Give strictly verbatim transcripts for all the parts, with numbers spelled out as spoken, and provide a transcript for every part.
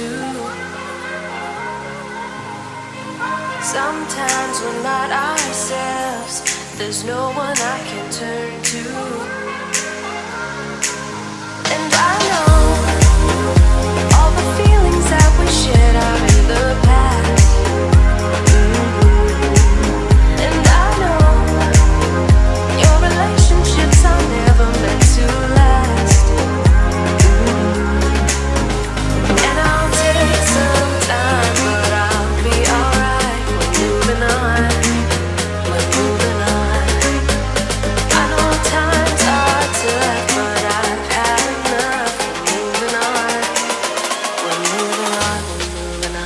too. Sometimes we're not ourselves. There's no one I can turn to. And I know all the feelings that we shared are in the past. Mm-hmm. And I know your relationships are never meant to last. Mm-hmm. And I'll take some time, but I'll be alright. We're moving on. We're moving on. I know times are tough, but I've had enough. We're moving on. We're moving on. We're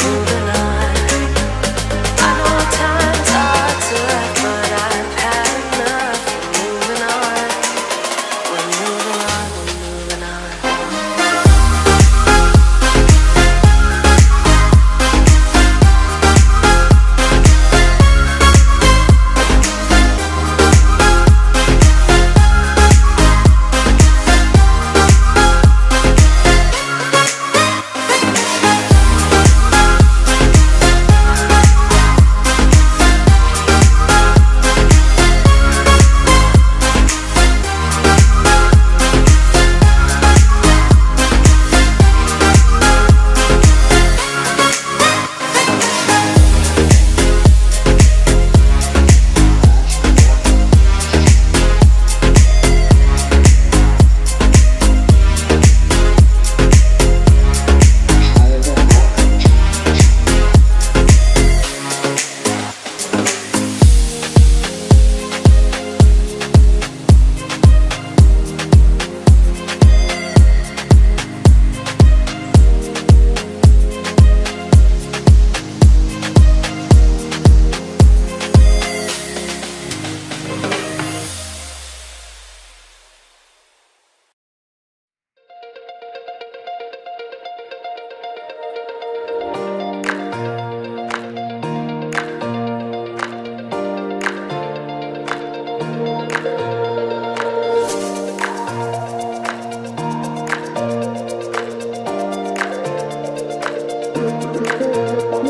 moving on. Thank you.